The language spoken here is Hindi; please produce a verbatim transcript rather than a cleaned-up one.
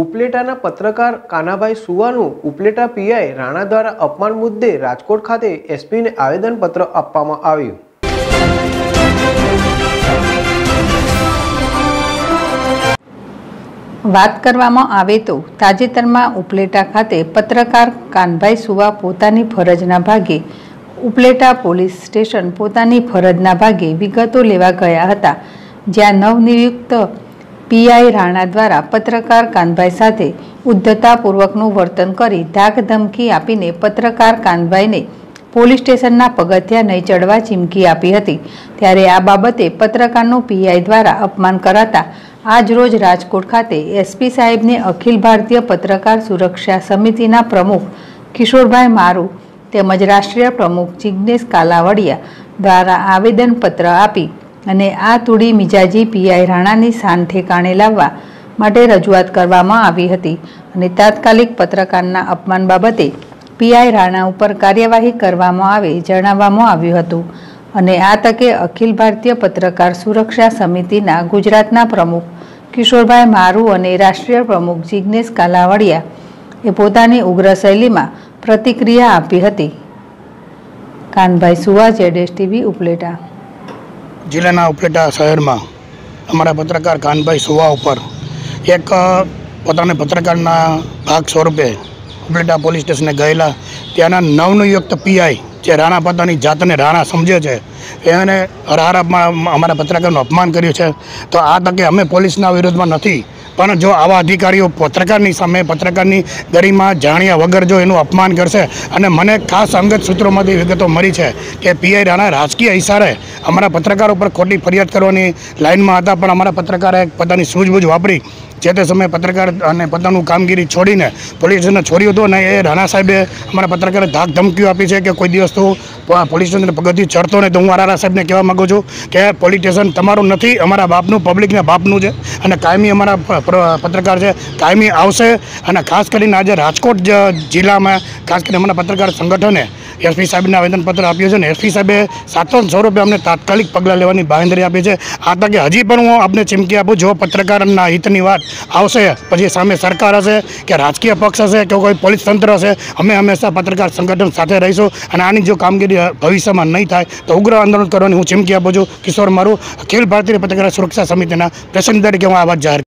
ઉપલેટાના પત્રકાર કાનાભાઈ સુવાનું ઉપલેટા પીઆઈ રાણા દ્વારા અપમાન મુદ્દે રાજકોટ ખાતે એસપીને આવેદનપત્ર આપવામાં આવ્યું। વાત કરવામાં આવે તો તાજેતરમાં ઉપલેટા ખાતે પત્રકાર કાનભાઈ સુવા પોતાની ફરજના ભાગે ઉપલેટા પોલીસ સ્ટેશન પોતાની ફરજના ભાગે વિગતો લેવા ગયા હતા, જ્યાં નવનિયુક્ત पीआई राणा द्वारा पत्रकार कानभाई साथे उद्धतापूर्वकनु वर्तन करी धाक धमकी आपीने पत्रकार कानभाईने पोलीस स्टेशनना पगथिया नहीं चढ़वा चीमकी आपी हती। त्यारे आ बाबते पत्रकारनु पीआई द्वारा अपमान कराता आज रोज राजकोट खाते एसपी साहेबने अखिल भारतीय पत्रकार सुरक्षा समितिना प्रमुख किशोरभाई मारू तेमज राष्ट्रीय प्रमुख जिग्नेश कालावड़िया द्वारा आवेदनपत्र आपी अने आ तूड़ी मिजाजी पीआई राणानी शान ठेकाणे लाववा माटे रजूआत करवामां आवी हती अने तात्कालिक पत्रकारना अपमान बाबते पीआई राणा उपर कार्यवाही करवामां आवे जणाववामां आव्युं हतुं। अने आ तके अखिल भारतीय पत्रकार सुरक्षा समितिना गुजरातना प्रमुख किशोरभाई मारू अने राष्ट्रीय प्रमुख जिग्नेश कालावड़िया ए पोतानी उग्र शैलीमां प्रतिक्रिया आपी हती। कानभाई सुवा, जेड टीवी, उपलेटा। जिला उपलेटा शहर में अमरा पत्रकार कानभाई सुवा पर एक पत्र पत्रकार भाग स्वरूपे उपलेटा पोलिस स्टेशन गएला त्याना नवनियुक्त पीआई जे राणा पता जात ने राणा समझे है एने हरहर अमरा पत्रकार अपमान करू है। तो आ तके अमे पोलिस विरोध में नहीं, पर जो आवा अधिकारी पत्रकार सामे पत्रकार गरिमा जाण्या वगर जो एनु अपमान करशे। अने मने खास अंगत सूत्रों में विगत मळी छे कि पीआई राणा राजकीय इशारे अमरा पत्रकारों पर खोटी फरियाद करवानी लाइन में हता, पण अमरा पत्रकारे पोतानी सूझबूझ वापरी जे ते समय पत्रकार अने पोतानुं कामगीरी छोड़ीने पोलीस स्टेशन छोड्युं हतुं। अने ए राणा साहेबे अमरा पत्रकारे धाक धमकीओ आपी छे कि कोई दिवस तो पोलीस स्टेशन पगथी चढ़तो नहीं। तो हूँ राणा साहेबने कहेवा माँगु छूँ कि पोलीस स्टेशन तमारुं नथी, अमरा बापनुं, पब्लिकना बापनुं छे अने कायमी अमरा पत्रकार है कायमी आवशे। अने खास करीने आज राजकोट जिला में खास करीने अमरा पत्रकार संगठने एसपी साहेबने आवेदनपत्र आप्युं छे। एसपी साहेबे सातसो सौ रुपया अमने तात्कालिक पगलां लेवानी बाहेंधरी आपी छे। आ तके हजी पण हूँ आपने चीमकी आपू, जो पत्रकारना हितनी वात आवशे पछी सामे सरकार हशे के राजकीय पक्ष हशे के कोई पोलीस तंत्र हशे, अमे हमेशा पत्रकार संगठन साथे रहीशुं अने आनी जो कामगीरी भविष्य में नहीं थाय तो उग्र आंदोलन करवानी हुं चीमकी आपू छुं। किशोर मारू, अखिल भारतीय पत्रकार सुरक्षा समितिना प्रेसिडेंट तरीके हूँ आवाज जाहिर